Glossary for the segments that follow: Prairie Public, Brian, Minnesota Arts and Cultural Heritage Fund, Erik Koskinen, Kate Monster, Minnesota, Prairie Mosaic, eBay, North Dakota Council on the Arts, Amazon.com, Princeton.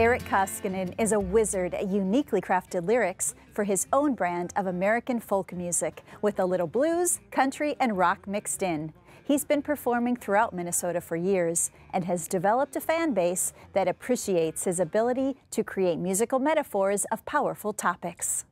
Erik Koskinen is a wizard at uniquely crafted lyrics for his own brand of American folk music, with a little blues, country, and rock mixed in. He's been performing throughout Minnesota for years and has developed a fan base that appreciates his ability to create musical metaphors of powerful topics.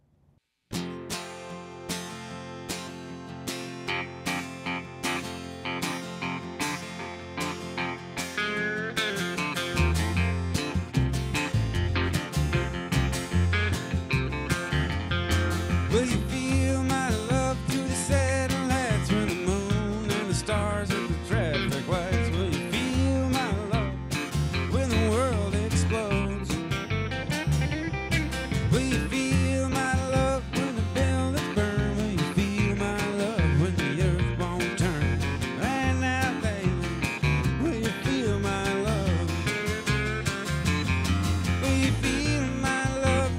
Will you feel my love through the satellites, when the moon and the stars and the traffic lights? Will you feel my love when the world explodes? Will you feel my love when the buildings burn? Will you feel my love when the earth won't turn? Right now, baby, will you feel my love? Will you feel my love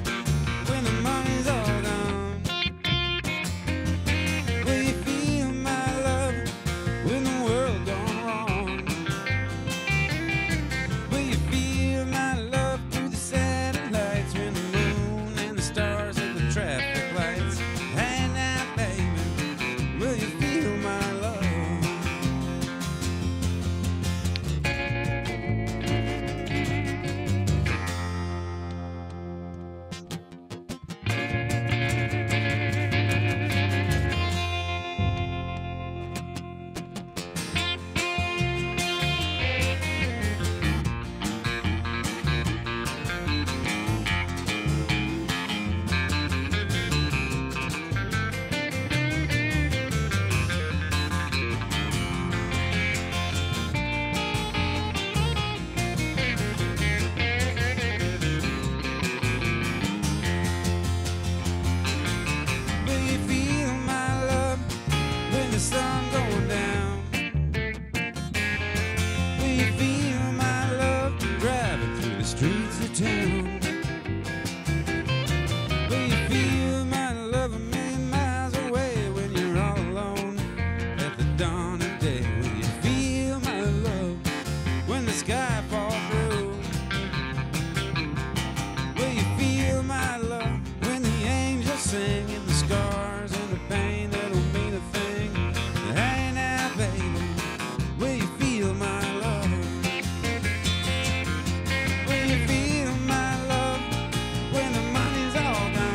when the money's all gone?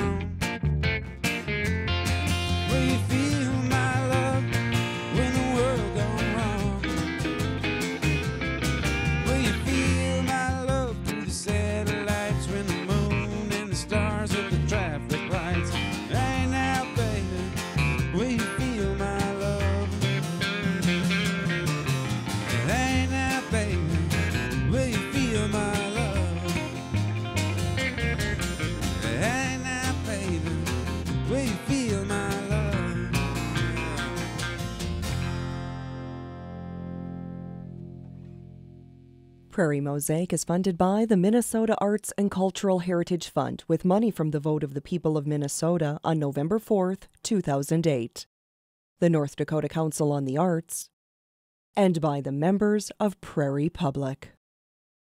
Prairie Mosaic is funded by the Minnesota Arts and Cultural Heritage Fund with money from the vote of the people of Minnesota on November 4, 2008, the North Dakota Council on the Arts, and by the members of Prairie Public.